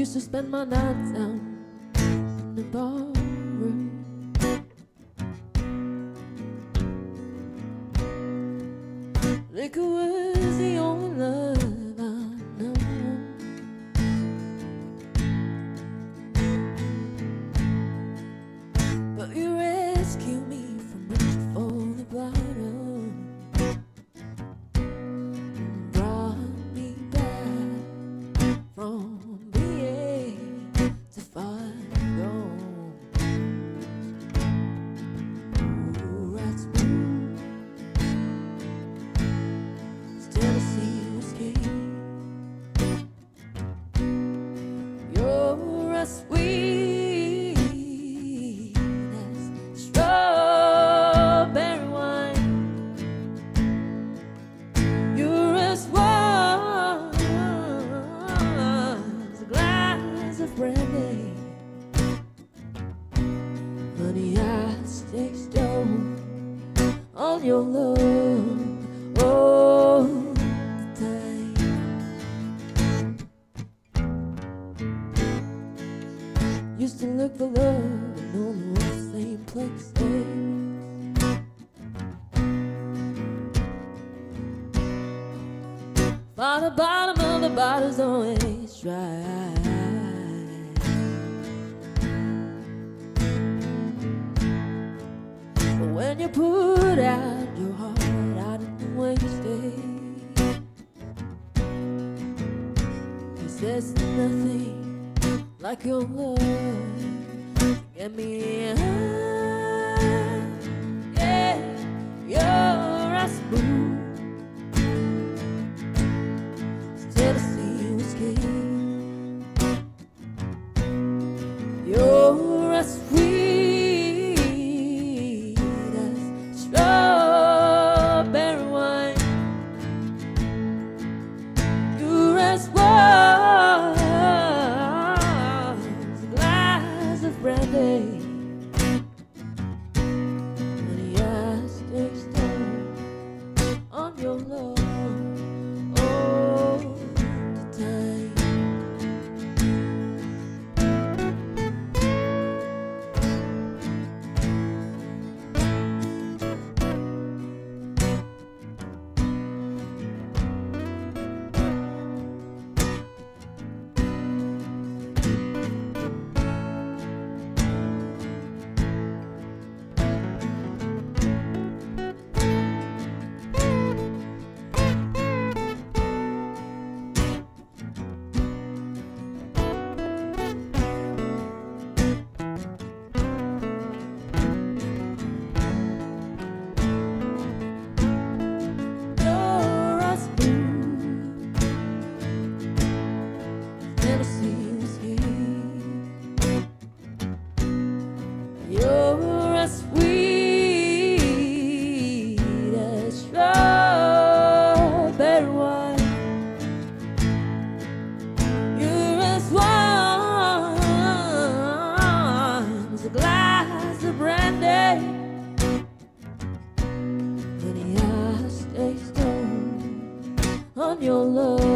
Used to spend my nights out in the barroom. Liquor was the only love I know. But you rescued me from reaching for the bottom and brought me back from being too far gone. Ooh, that's me. You're as sweet as strawberry wine. You're as warm as a glass of brandy. Honey, I stay stone on your love. Used to look for love in all the same places. By the bottom of the bottle's always dry. But when you put out your heart out in the wasted, 'cause there's nothing like your love, get me high. Yeah, you're as smooth as Tennessee whiskey. You're as sweet as strawberry wine. You're as wild. Your love all the time. You're as sweet as strawberry wine. You're as warm as a glass of brandy. Honey, I stay stoned on your love.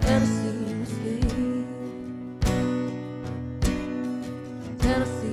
Tennessee whiskey.